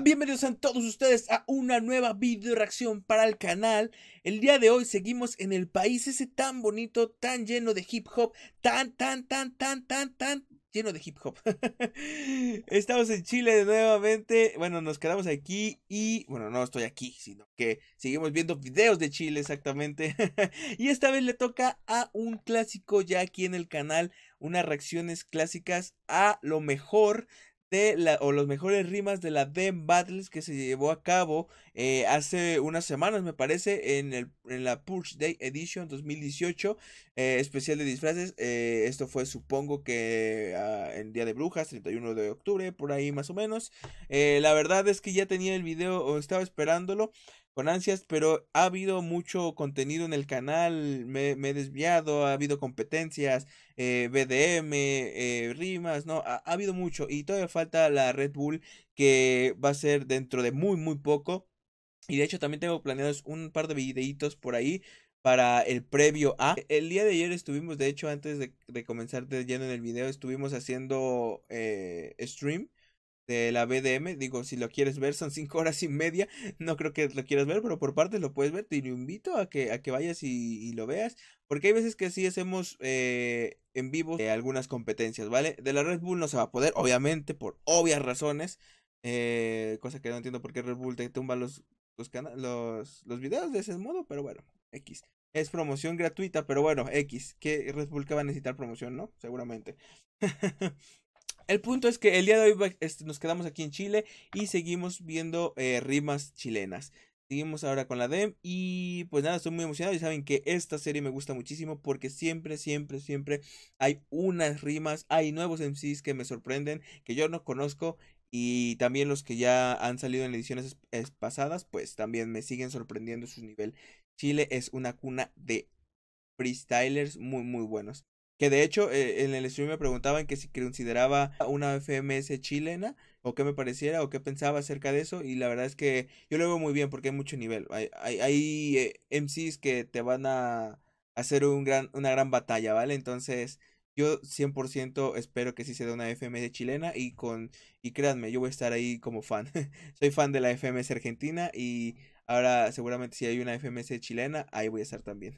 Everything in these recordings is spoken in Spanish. están? Bienvenidos a todos ustedes a una nueva video reacción para el canal. El día de hoy seguimos en el país ese tan bonito, tan lleno de hip hop, tan lleno de hip hop. Estamos en Chile nuevamente, bueno, nos quedamos aquí y, bueno, no estoy aquí, sino que seguimos viendo videos de Chile exactamente. Y esta vez le toca a un clásico ya aquí en el canal, unas reacciones clásicas a lo mejor los mejores rimas de la DEM Battles que se llevó a cabo hace unas semanas, me parece, en la Purge Day Edition 2018, especial de disfraces. Esto fue, supongo que en Día de Brujas, 31 de octubre, por ahí más o menos. La verdad es que ya tenía el video, o estaba esperándolo con ansias, pero ha habido mucho contenido en el canal, me he desviado, ha habido competencias, BDM, rimas, no, ha habido mucho, y todavía falta la Red Bull, que va a ser dentro de muy poco, y de hecho también tengo planeados un par de videitos por ahí, para el previo a. El día de ayer estuvimos, de hecho, antes de comenzar de lleno en el video, estuvimos haciendo stream de la BDM, digo, si lo quieres ver, son 5 horas y media, no creo que lo quieras ver, pero por partes lo puedes ver, te invito a que vayas y lo veas, porque hay veces que sí hacemos en vivo algunas competencias, ¿vale? De la Red Bull no se va a poder, obviamente, por obvias razones, cosa que no entiendo por qué Red Bull te tumba los videos de ese modo, pero bueno, X. Es promoción gratuita, pero bueno, X, que Red Bull que va a necesitar promoción, ¿no? Seguramente. El punto es que el día de hoy nos quedamos aquí en Chile y seguimos viendo rimas chilenas. Seguimos ahora con la DEM y pues nada, estoy muy emocionado y saben que esta serie me gusta muchísimo porque siempre hay unas rimas, hay nuevos MCs que me sorprenden, que yo no conozco y también los que ya han salido en ediciones pasadas, pues también me siguen sorprendiendo su nivel. Chile es una cuna de freestylers muy buenos. Que de hecho en el stream me preguntaban que si consideraba una FMS chilena o qué me pareciera o qué pensaba acerca de eso y la verdad es que yo lo veo muy bien porque hay mucho nivel. Hay MCs que te van a hacer una gran batalla, ¿vale? Entonces yo 100% espero que sí se dé una FMS chilena y créanme, yo voy a estar ahí como fan. Soy fan de la FMS argentina y ahora seguramente si hay una FMS chilena, ahí voy a estar también.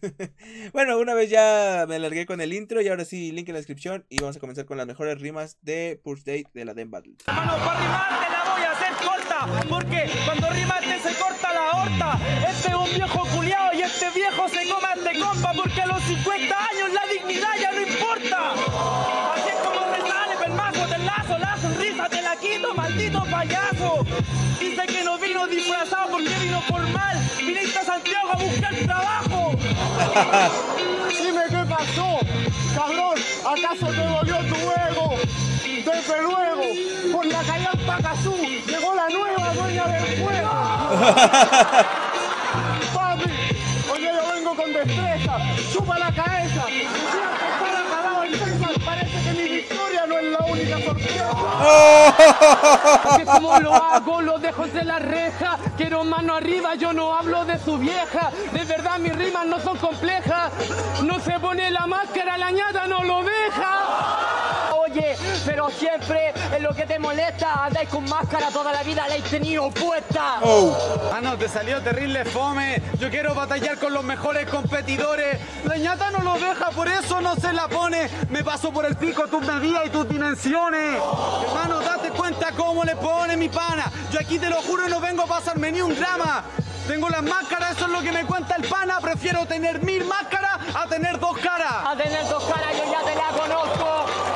Bueno, una vez ya me largué con el intro y ahora sí, link en la descripción. Y vamos a comenzar con las mejores rimas de Purge Day de la DEM Battle. Hermano, para rimar te la voy a hacer corta, porque cuando rimas te se corta la horta. Este es un viejo culiao y este viejo se coma este compa, porque a los 50 años la dignidad ya no importa. Así es como te sale, pelmajo, te lazo, la sonrisa te la quito, maldito payaso. Dice que no vino disfrazado porque vino formal. Viniste a Santiago a buscar trabajo. Dime qué pasó, cabrón. ¿Acaso te dolió tu ego? Desde luego, por la callampa Cazú llegó la nueva dueña del fuego. Papi, oye, yo vengo con destreza. Chupa la cabeza. Que como lo hago, lo dejo de la reja. Quiero mano arriba, yo no hablo de su vieja. De verdad mis rimas no son complejas. No se pone la máscara, la ñata no lo deja. Oye, pero siempre es lo que te molesta. Andáis con máscara, toda la vida la he tenido puesta. Ah no, te salió terrible fome. Yo quiero batallar con los mejores competidores. La ñata no lo deja, por eso no se la pone. Me paso por el pico tus medidas y tus dimensiones. Hermano, date cuenta cómo le pone mi pana. Yo aquí te lo juro no vengo a pasarme ni un grama. Tengo las máscaras, eso es lo que me cuenta el pana. Prefiero tener 1000 máscaras a tener 2 caras. A tener 2 caras, yo ya te la conozco.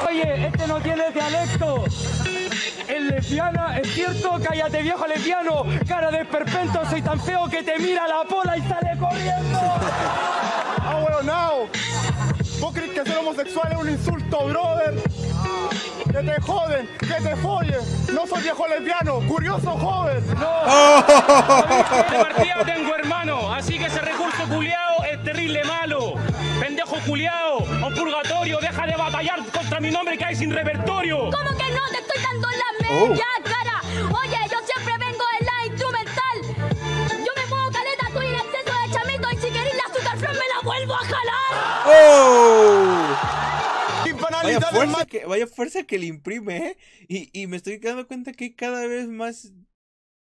Oye, este no tiene dialecto. Es lesbiana, es cierto, cállate viejo lesbiano. Cara de esperpento, soy tan feo que te mira la pola y sale corriendo. Ah, bueno, no. ¿Vos crees que ser homosexual es un insulto, brother? Que te joden, que te follen. No soy viejo lesbiano, curioso joven. No. De partida tengo hermano, así que ese recurso culiao es terrible malo. Pendejo culiao, o purgatorio, deja de batallar contra mi nombre que hay sin repertorio. ¿Cómo que no? Te estoy dando la media cara. Oye, yo siempre vengo en la instrumental. Yo me muevo caleta, estoy en exceso de chamito y si queréis la azúcarflor me la vuelvo a jalar. Vaya fuerza que le imprime, ¿eh? Y me estoy dando cuenta que cada vez más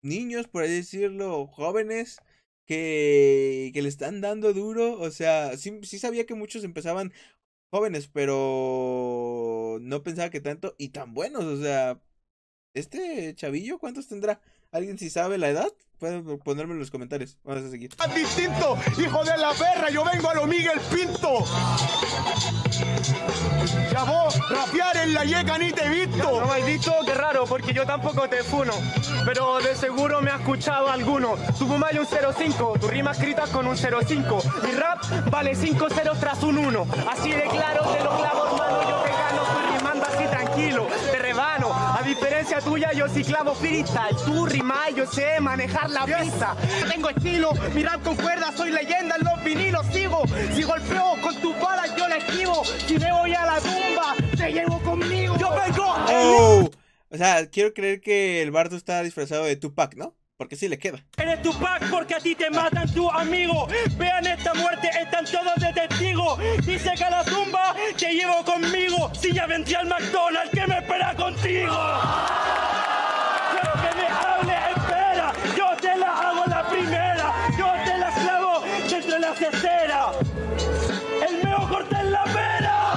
niños, por así decirlo, jóvenes, que le están dando duro. O sea, sí sabía que muchos empezaban jóvenes, pero no pensaba que tanto y tan buenos. O sea, este chavillo, ¿cuántos tendrá? ¿Alguien si sabe la edad? Pueden ponerme en los comentarios. Vamos a seguir. ¡Distinto! ¡Hijo de la perra! ¡Yo vengo a lo Miguel Pinto! ¡Ya vos, rapear en la yeca ni te he visto! No me has visto, qué raro, porque yo tampoco te funo. Pero de seguro me ha escuchado alguno. Tu puma hay un 05, tus rimas escritas con un 05. Mi rap vale 5 ceros tras un 1. Así de claro te lo clavo, hermano. Yo te gano, estoy rimando así tranquilo. Te rebano. A diferencia tuya, yo sí clavo freestyle. Tú rimas, yo sé manejar la pista. Yo tengo estilo, mi rap con cuerdas, soy leyenda en los vinilos, sigo. Si golpeo con tus balas, yo la esquivo. Si me voy a la tumba, te llevo conmigo. ¡Yo vengo! Oh. O sea, quiero creer que el bardo está disfrazado de Tupac, ¿no? Porque sí le queda. Eres Tupac porque a ti te matan tu amigo. Vean esta muerte, están todos de testigo. Dice que a la tumba te llevo conmigo. Si ya vendí al McDonald's, ¿qué me espera contigo? Quiero que me hable, espera. Yo te la hago la primera. Yo te la clavo dentro de la cesera. El meo corta en la pera.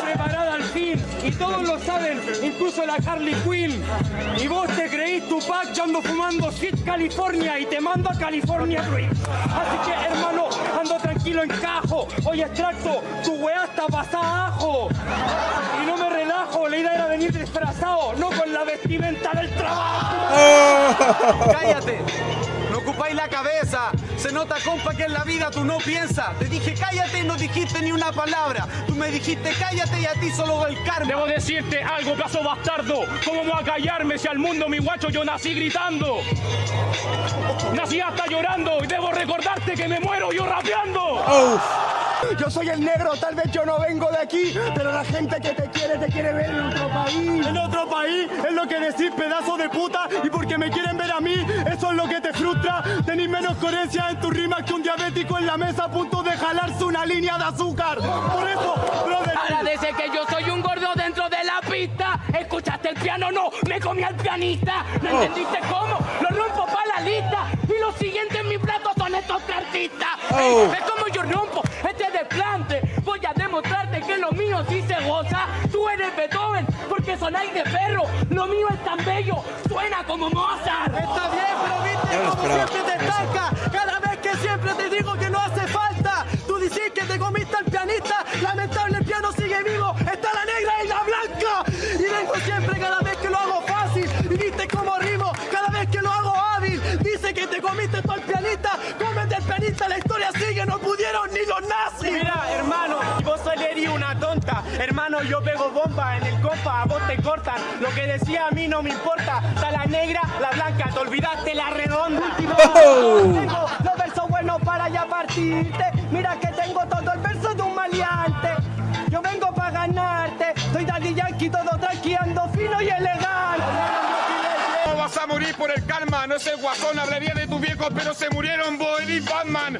Preparada al fin. Y todos lo saben, incluso la Harley Quinn. Y vos te creís Tupac, yo ando fumando shit California y te mando a California Ruiz. Así que hermano, ando tranquilo en cajo. Hoy extracto, tu weá está pasada ajo. Y no me relajo, la idea era venir disfrazado, no con la vestimenta del trabajo. ¡Cállate! No ocupáis la cabeza. Se nota, compa, que en la vida tú no piensas. Te dije cállate y no dijiste ni una palabra. Tú me dijiste cállate y a ti solo va el karma. Debo decirte algo, caso bastardo. ¿Cómo voy a callarme si al mundo, mi guacho, yo nací gritando? Nací hasta llorando y debo recordarte que me muero yo rapeando. Oh. Yo soy el negro, tal vez yo no vengo de aquí, pero la gente que te quiere ver en otro país. En otro país es lo que decís, pedazo de puta, y porque me quieren ver a mí, eso es lo que te frustra. Tenís menos coherencia en tus rimas que un diabético en la mesa a punto de jalarse una línea de azúcar. Por eso, brother. Agradece que yo soy un gordo dentro de la pista. ¿Escuchaste el piano? No, me comí al pianista. ¿No entendiste cómo? Lo rompo para la lista. Y lo siguiente en mi plato son estos artistas. Hey, ¿ves cómo yo rompo? Desplante, voy a demostrarte que lo mío sí se goza. Tú eres Beethoven porque sonáis de perro. Lo mío es tan bello, suena como Mozart. Está bien, pero viste no como siempre te estanca. Cada vez que siempre te digo que no hace falta, tú dices que te comiste al pianista. Lamentable, el piano sigue vivo. Está la negra y la blanca. Y vengo siempre cada vez que lo hago fácil. Y viste como rimo cada vez que lo hago hábil. Dice que te comiste tú al pianista. Cómete al pianista, la historia sigue. No pudieron ni los nazis. Mira, hermano, vos eres una tonta. Hermano, yo pego bomba en el compa, a vos te cortan. Lo que decía a mí no me importa. Está la negra, la blanca, te olvidaste la redonda. Oh. Tengo los versos buenos para ya partirte. Mira que tengo todo el verso de un maleante. Yo vengo para ganarte. Soy Daddy Yankee, todo tranquilando, fino y elegante. Vas a morir por el karma, no es el guasón, hablé bien de tus viejos, pero se murieron Woody y Batman.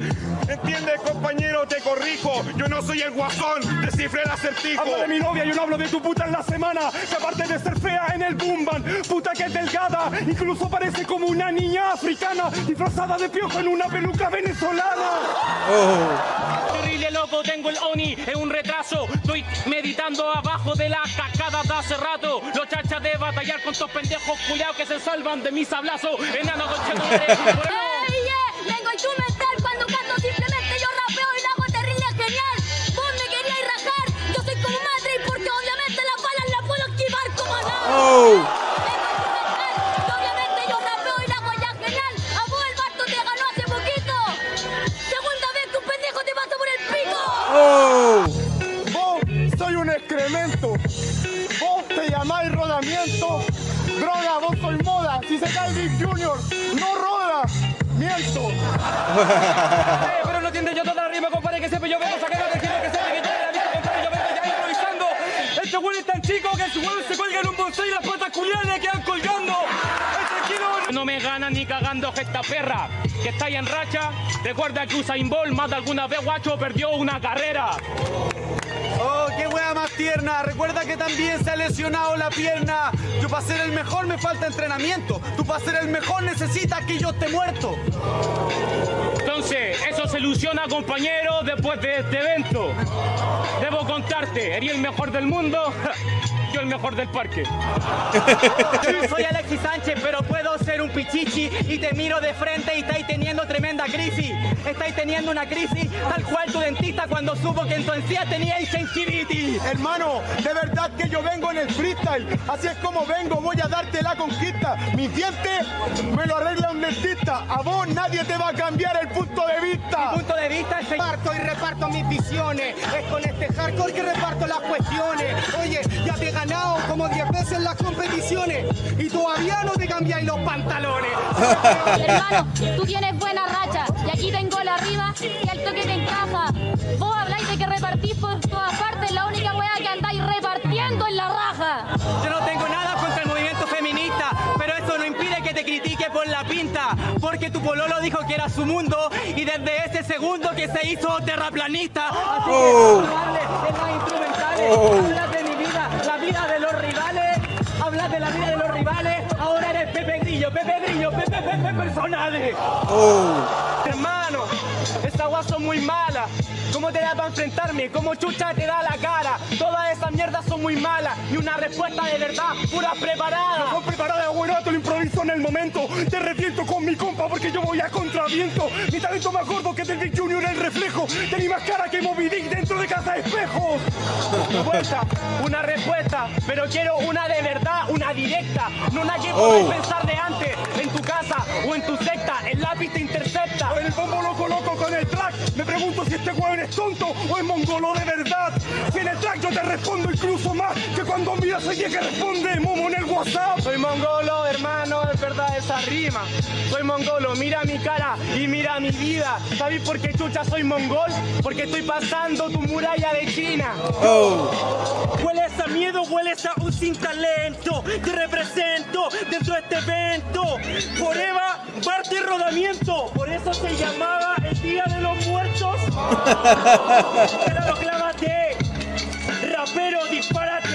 ¿Entiendes, compañero? Te corrijo, yo no soy el guasón, descifré el acertijo. Hablo de mi novia, yo no hablo de tu puta en la semana, que aparte de ser fea en el boomban, puta que es delgada, incluso parece como una niña africana, disfrazada de piojo en una peluca venezolana. Oh. Terrible loco, tengo el Oni, es un retraso, estoy meditando abajo de la cascada de hace rato, los chachas de batallar con estos pendejos culiados que se salvan de mis sablazos, enano con ¡ey, yeah! Vengo y tú me estás cuando canto, simplemente yo rapeo y la hago terrible genial. Vos me querías rajar, yo soy como madre y porque obviamente las balas las puedo esquivar como nada. Oh. Vengo y tú me estás, obviamente yo rapeo y la hago ya genial. A vos el barco te ganó hace poquito. Segunda vez que un pendejo te pasa por el pico. Oh. Vos soy un excremento. Vos te llamáis rodamiento. Droga, vos soy moda, si se cae Derby Jr., no roda, miento. Pero no entiendo yo toda la rima, compadre, que sepa yo vengo sacando del giro que sepa que yo la vista, compadre, yo vengo ya improvisando. Este huevo es tan chico que su huevo se cuelga en un bonsai y las patas culiadas le quedan colgando. No me ganan ni cagando esta perra, que está ahí en racha. Recuerda que Usain Bolt más de alguna vez, guacho, perdió una carrera. Oh. Oh, qué hueá más tierna. Recuerda que también se ha lesionado la pierna. Yo para ser el mejor me falta entrenamiento. Tú para ser el mejor necesitas que yo esté muerto. Entonces, eso se ilusiona, compañero, después de este evento. Debo contarte, ¿eres el mejor del mundo? Yo el mejor del parque. Yo no soy Alexis Sánchez, pero puedo ser un pichichi y te miro de frente y estáis teniendo tremenda crisis. Estáis teniendo una crisis tal cual tu dentista cuando supo que en tu encía teníais sensibilitis. Hermano, de verdad que yo vengo en el freestyle. Así es como vengo, voy a darte la conquista. Mis dientes me lo arregla un dentista. A vos nadie te va a cambiar el punto de vista. Mi punto de vista es... Parto y reparto mis visiones. Es con este hardcore que reparto las cuestiones. Oye, ya te ganado como 10 veces las competiciones y todavía no te cambiáis los pantalones. Hermano, tú tienes buena racha y aquí tengo la arriba y al toque te encaja. Vos habláis de que repartís por todas partes, la única weá que andáis repartiendo es la raja. Yo no tengo nada contra el movimiento feminista, pero eso no impide que te critique por la pinta, porque tu pololo dijo que era su mundo y desde ese segundo que se hizo terraplanista. Así que es más instrumentales. Hablas de mi vida, la vida de los rivales, hablas de la vida de los rivales, ahora eres Pepe Grillo, Pepe personales. Hermano, estas aguas son muy malas. ¿Cómo te da para enfrentarme? ¿Cómo chucha te da la cara? Todas esas mierdas son muy malas. Y una respuesta de verdad, pura preparada. No preparada, güerato, lo improviso en el momento. Te reviento con mi compa porque yo voy a contraviento. Mi talento más gordo que Derby Jr. el reflejo. Tenía más cara que Moby Dick dentro de casa de espejos. Una respuesta, pero quiero una de verdad, una directa. No la que podés pensar de antes. En tu casa o en tu secta, el lápiz te intercepta. O en el bombo lo coloco con el track. Me pregunto si este hueón es tonto o es mongolo de verdad. Si en el track yo te respondo incluso más que cuando miras a alguien que responde momo en el WhatsApp. Soy mongolo, hermano, es verdad esa rima. Soy mongolo, mira mi cara y mira mi vida. ¿Sabes por qué chucha soy mongol? Porque estoy pasando tu muralla de China. Hueles a miedo, hueles a un sin talento. Te represento dentro de este evento. Por Eva, parte y rodamiento. Por eso se llamaba el Día de los Muertos. Pero clávate, rapero, dispárate.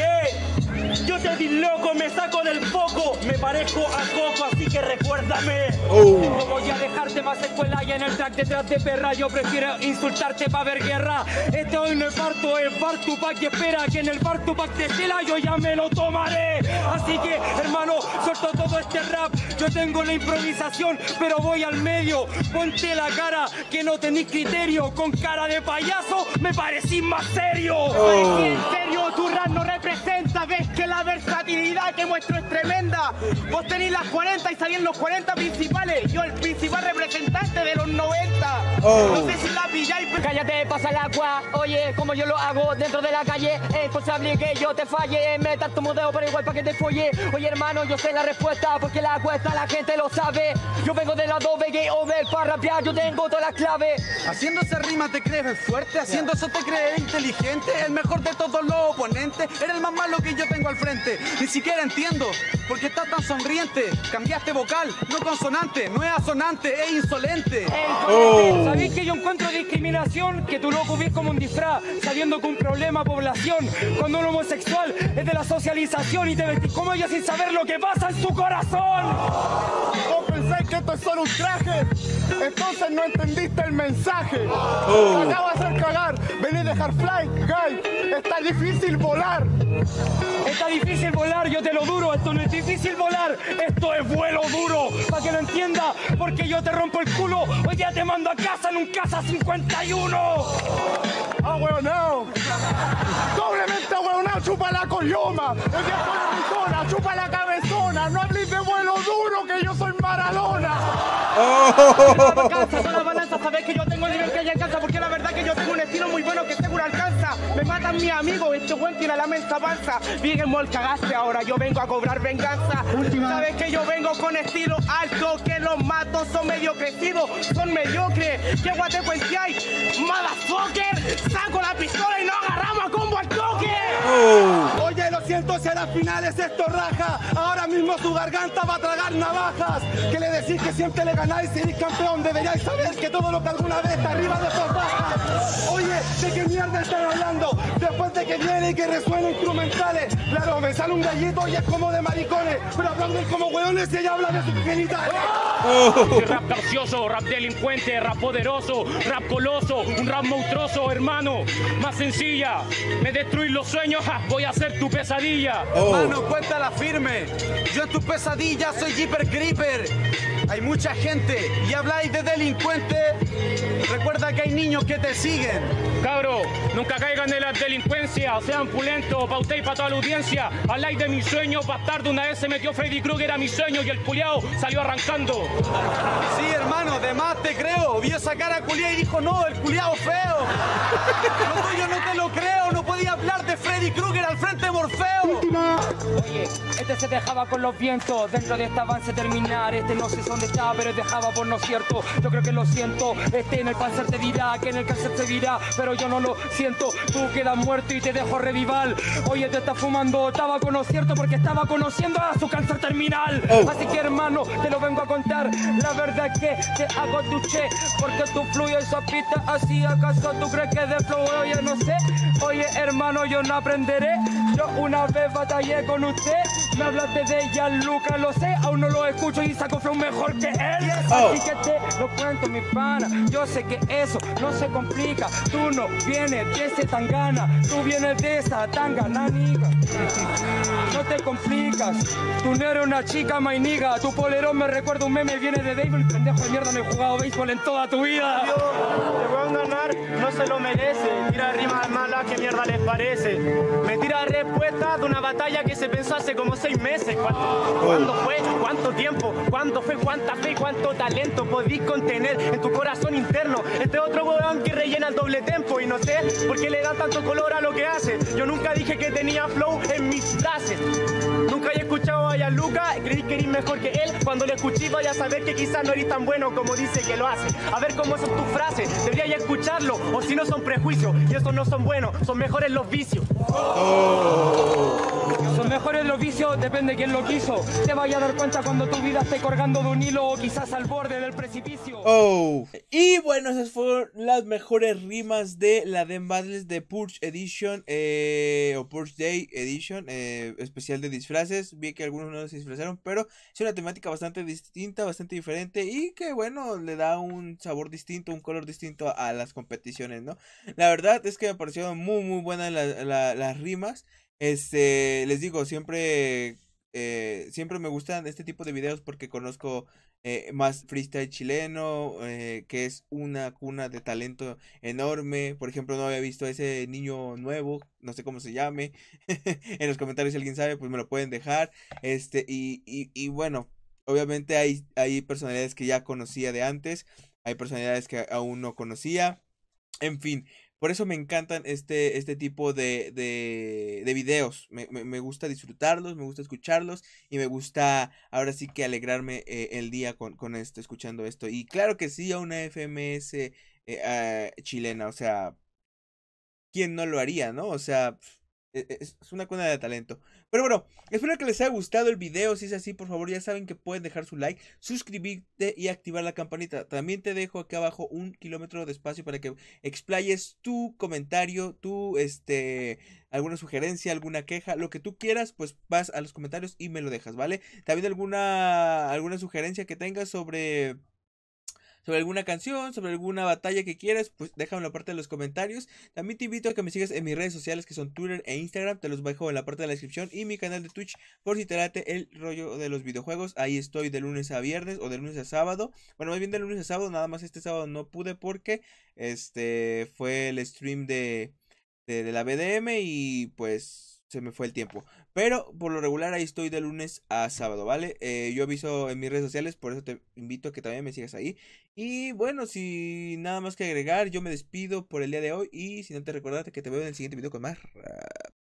Yo te disloco, me saco del foco. Me parezco a Coco, así que recuérdame. No voy a dejarte más escuela y en el track detrás de perra. Yo prefiero insultarte pa' ver guerra. Este hoy no es Farto, es Fartupac. Y espera que en el Fartupac te cela yo ya me lo tomaré. Así que, hermano, suelto todo este rap. Yo tengo la improvisación, pero voy al medio. Ponte la cara, que no tenés criterio. Con cara de payaso, me parecí más serio. Parecí en serio, tu rap no representa, ¿ves? Que la versatilidad que muestro es tremenda. Vos tenés las 40 y salís los 40 principales. Yo el principal representante de los 90. No sé si la pilláis, pero... Cállate, pasa el agua. Oye, como yo lo hago dentro de la calle, es imposible que yo te falle. Meta tu modelo, pero igual para que te folle. Oye, hermano, yo sé la respuesta, porque la cuesta la gente lo sabe. Yo vengo de la doble gay over para rapear, yo tengo todas las claves. Haciendo esa rima te crees fuerte, haciendo eso te crees inteligente. El mejor de todos los oponentes, era el más malo que yo tengo al frente. Ni siquiera entiendo por qué estás tan sonriente. Cambiaste vocal, no consonante, no es asonante, es insolente. ¿Sabéis que yo encuentro discriminación? Que tu loco ves como un disfraz, sabiendo que un problema población, cuando un homosexual es de la socialización y te vestís como ellos sin saber lo que pasa en su corazón. Vos pensáis que esto es solo un traje, entonces no entendiste el mensaje. Acaba de hacer cagar, vení a dejar fly, guy, está difícil volar. Está difícil volar, yo te lo duro, esto no es difícil volar, esto es vuelo duro. Para que lo entienda, porque yo te rompo el culo, hoy día te mando a casa en un casa 51. Ahueonao, doblemente ahueonao, chupa la coyoma, el día con la chupa la cabezona, no hables de vuelo duro que yo soy Maradona. Son las balanzas, sabes que yo tengo el nivel que hay en casa, porque la verdad que yo tengo un estilo muy bueno que seguro alcanza. Me matan mis amigos, este buen tira la mesa panza. Bien, mol, cagaste ahora, yo vengo a cobrar venganza. Última. Sabes que yo vengo con estilo alto, que los matos son medio crecidos, son mediocres. ¿Qué guatecuenciáis? Motherfucker, saco la pistola y no agarramos a combo al toque. Oye, lo siento si a las finales esto raja. Ahora mismo tu garganta va a tragar navajas. Que le decís que siempre le ganáis y seréis campeón. Deberíais saber que todo lo que alguna vez está arriba de estos bajas. Oye, ¿de qué mierda están hablando? Después de que viene y que resuena instrumentales. Claro, me sale un gallito y es como de maricones. Pero aplauden como hueones y ella habla de sus genitales. Rap gracioso, rap delincuente, rap poderoso, rap coloso, un rap monstruoso, hermano. Más sencilla, me destruís los sueños, ja, voy a ser tu pesadilla. Hermano, cuéntala firme. Yo en tu pesadilla soy Jeepers Creeper. Hay mucha gente y habláis de delincuentes. Recuerda que hay niños que te siguen. Cabro, nunca caigan en la delincuencia. Sean pulentos, pa' usted y pa' toda la audiencia. Habláis de mis sueños, bastardo. Una vez se metió Freddy Krueger a mis sueños y el culiao salió arrancando. Sí, hermano, de más te creo. Vio sacar a culiao y dijo, no, el culiao feo. No, yo no te lo creo. No podía hablar de Freddy Krueger al frente de Morfeo. Última. Oye, este se dejaba con los vientos. Dentro de esta avance terminar. Este no se dónde está, pero dejaba por no cierto. Yo creo que lo siento. Este en el cáncer te dirá, que en el cáncer te dirá, pero yo no lo siento. Tú quedas muerto y te dejo revival. Oye, te estás fumando tabaco no cierto, porque estaba conociendo a su cáncer terminal. Así que, hermano, te lo vengo a contar. La verdad es que te hago duche, porque tú fluyes esa pista así. ¿Acaso tú crees que de flow? Oye, no sé. Oye, hermano, yo no aprenderé. Yo una vez batallé con usted. Me hablaste de ella, Luca, lo sé. Aún no lo escucho y saco flow mejor que él. Así que te lo cuento, mi pana. Yo sé que eso no se complica. Tú no vienes de ese Tangana, tú vienes de esa Tangana, niga. No te complicas. Tú no eres una chica, my niga. Tu polerón me recuerda un meme, viene de béisbol. Pendejo de mierda, no he jugado béisbol en toda tu vida. Dios, te voy a ganar, no se lo merece. Tira rimas malas, que mierda les parece. Me tira respuesta de una batalla que se pensó hace como 6 meses. ¿Cuándo fue? ¿Cuánto tiempo? ¿Cuándo fue? ¿Cuánta fe y cuánto talento podís contener en tu corazón interno? Este otro huevón que rellena el doble tempo. Y no sé por qué le dan tanto color a lo que hace. Yo nunca dije que tenía flow en mis frases. Nunca he escuchado a Yaluca, creí que eres mejor que él. Cuando le escuché vaya a saber que quizás no eres tan bueno como dice que lo hace. A ver cómo son tus frases, debería escucharlo. O si no son prejuicios, y esos no son buenos, son mejores los vicios. Son mejores los vicios, depende de quién lo quiso. Te vaya a dar cuenta cuando tu vida esté colgando de un hilo o quizás al borde del precipicio. Y bueno, esas fueron las mejores rimas de la DEM Battles de Purge Edition, o Purge Day Edition, especial de disfraces. Vi que algunos no se disfrazaron, pero es una temática bastante distinta, bastante diferente, y que bueno, le da un sabor distinto, un color distinto a las competiciones, ¿no? La verdad es que me parecieron muy buenas las rimas. Les digo, siempre me gustan este tipo de videos porque conozco más freestyle chileno, que es una cuna de talento enorme. Por ejemplo, no había visto a ese niño nuevo, no sé cómo se llame. En los comentarios si alguien sabe, pues me lo pueden dejar. Y bueno, obviamente hay personalidades que ya conocía de antes, hay personalidades que aún no conocía, en fin. Por eso me encantan este tipo de videos. Me gusta disfrutarlos, me gusta escucharlos y me gusta ahora sí que alegrarme el día con esto, escuchando esto. Y claro que sí, a una FMS chilena, o sea, ¿quién no lo haría, no? O sea, es una cuna de talento. Pero bueno, espero que les haya gustado el video. Si es así, por favor, ya saben que pueden dejar su like, suscribirte y activar la campanita. También te dejo aquí abajo un kilómetro de espacio para que explayes tu comentario, tu alguna sugerencia, alguna queja, lo que tú quieras, pues vas a los comentarios y me lo dejas, ¿vale? También alguna sugerencia que tengas sobre alguna canción, sobre alguna batalla que quieras, pues déjame en la parte de los comentarios. También te invito a que me sigas en mis redes sociales, que son Twitter e Instagram, te los dejo en la parte de la descripción, y mi canal de Twitch, por si te late el rollo de los videojuegos. Ahí estoy de lunes a viernes, o de lunes a sábado, bueno, más bien de lunes a sábado, nada más este sábado no pude porque fue el stream de la BDM y pues se me fue el tiempo, pero por lo regular ahí estoy de lunes a sábado, ¿vale? Yo aviso en mis redes sociales, por eso te invito a que también me sigas ahí. Y bueno, sin nada más que agregar, yo me despido por el día de hoy, y si no te recordaste que te veo en el siguiente video con más